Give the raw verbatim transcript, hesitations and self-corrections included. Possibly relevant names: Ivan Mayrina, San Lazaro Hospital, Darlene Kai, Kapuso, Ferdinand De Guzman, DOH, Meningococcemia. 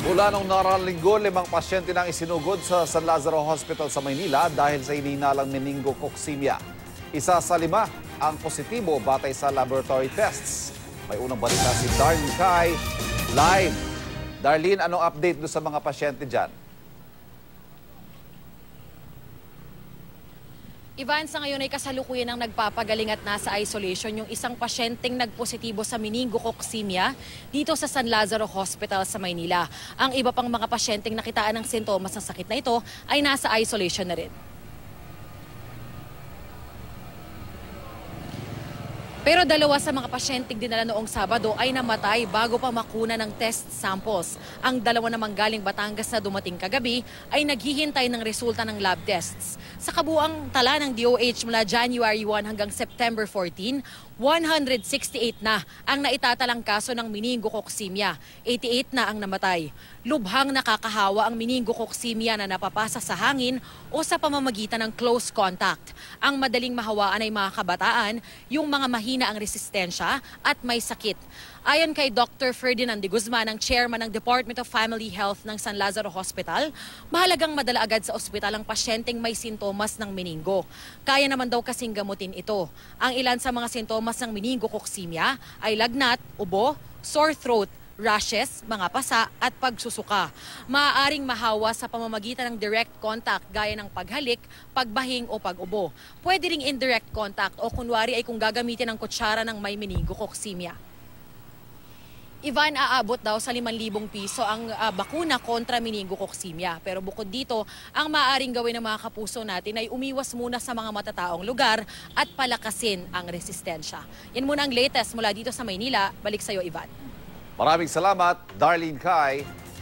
Mula noong nakarang linggo, limang pasyente nang isinugod sa San Lazaro Hospital sa Maynila dahil sa hinihinalang meningococcemia. Isa sa lima ang positibo batay sa laboratory tests. May unang balita si Darlene Kai, live. Darlene, anong update do sa mga pasyente dyan? Ivan, sa ngayon ay kasalukuyan ang nagpapagaling at nasa isolation yung isang pasyenteng nagpositibo sa meningococcemia dito sa San Lazaro Hospital sa Maynila. Ang iba pang mga pasyenteng nakitaan ng sintomas ng sakit na ito ay nasa isolation na rin. Pero dalawa sa mga pasyenteng dinala noong Sabado ay namatay bago pa makuna ng test samples. Ang dalawa namang galing Batangas na dumating kagabi ay naghihintay ng resulta ng lab tests. Sa kabuang tala ng D O H mula January first hanggang September fourteen, one hundred sixty-eight na ang naitatalang kaso ng meningococcemia. eighty-eight na ang namatay. Lubhang nakakahawa ang meningococcemia na napapasa sa hangin o sa pamamagitan ng close contact. Ang madaling mahawaan ay mga kabataan, yung mga mahihintay hina ang resistensya at may sakit. Ayon kay Doctor Ferdinand De Guzman, ang chairman ng Department of Family Health ng San Lazaro Hospital, mahalagang madala agad sa ospital ang pasyenteng may sintomas ng meningo. Kaya naman daw kasing gamutin ito. Ang ilan sa mga sintomas ng meningococcemia ay lagnat, ubo, sore throat, rashes, mga pasa at pagsusuka. Maaaring mahawa sa pamamagitan ng direct contact gaya ng paghalik, pagbahing o pag-ubo. Pwede ring indirect contact o kunwari ay kung gagamitin ang kutsara ng may meningococcemia. Ivan, aabot daw sa limang libong piso ang uh, bakuna kontra meningococcemia. Pero bukod dito, ang maaaring gawin ng mga kapuso natin ay umiwas muna sa mga matataong lugar at palakasin ang resistensya. Yan muna ang latest mula dito sa Maynila. Balik sa iyo, Ivan. Maraming salamat, Darlene Kai.